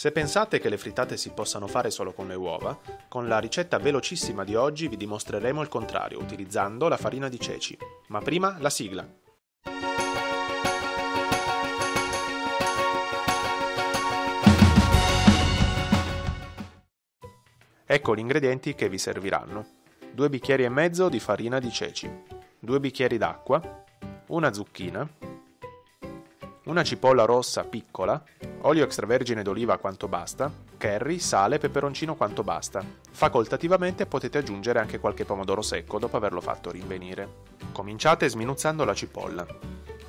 Se pensate che le frittate si possano fare solo con le uova, con la ricetta velocissima di oggi vi dimostreremo il contrario utilizzando la farina di ceci. Ma prima la sigla! Ecco gli ingredienti che vi serviranno: 2 bicchieri e mezzo di farina di ceci, 2 bicchieri d'acqua, una zucchina, una cipolla rossa piccola, olio extravergine d'oliva quanto basta, curry, sale e peperoncino quanto basta. Facoltativamente potete aggiungere anche qualche pomodoro secco dopo averlo fatto rinvenire. Cominciate sminuzzando la cipolla.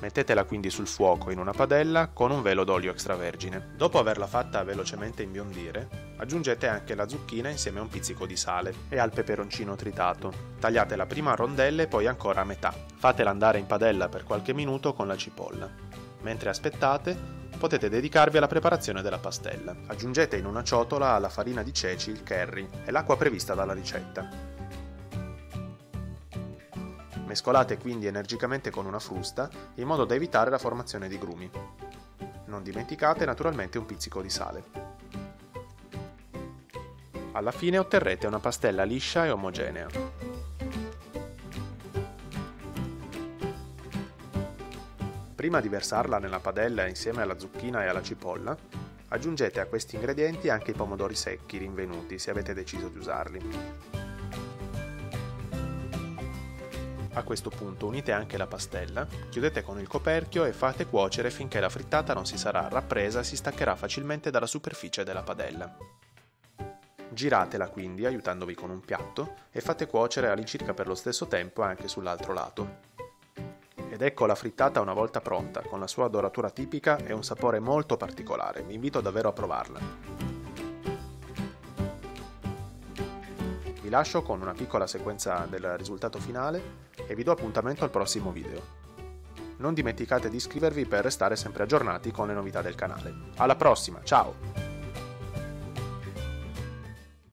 Mettetela quindi sul fuoco in una padella con un velo d'olio extravergine. Dopo averla fatta velocemente imbiondire, aggiungete anche la zucchina insieme a un pizzico di sale e al peperoncino tritato. Tagliatela prima a rondelle e poi ancora a metà. Fatela andare in padella per qualche minuto con la cipolla. Mentre aspettate, potete dedicarvi alla preparazione della pastella. Aggiungete in una ciotola la farina di ceci, il curry e l'acqua prevista dalla ricetta. Mescolate quindi energicamente con una frusta in modo da evitare la formazione di grumi. Non dimenticate naturalmente un pizzico di sale. Alla fine otterrete una pastella liscia e omogenea. Prima di versarla nella padella insieme alla zucchina e alla cipolla, aggiungete a questi ingredienti anche i pomodori secchi rinvenuti, se avete deciso di usarli. A questo punto unite anche la pastella, chiudete con il coperchio e fate cuocere finché la frittata non si sarà rappresa e si staccherà facilmente dalla superficie della padella. Giratela quindi aiutandovi con un piatto e fate cuocere all'incirca per lo stesso tempo anche sull'altro lato. Ed ecco la frittata una volta pronta, con la sua doratura tipica e un sapore molto particolare. Vi invito davvero a provarla. Vi lascio con una piccola sequenza del risultato finale e vi do appuntamento al prossimo video. Non dimenticate di iscrivervi per restare sempre aggiornati con le novità del canale. Alla prossima, ciao!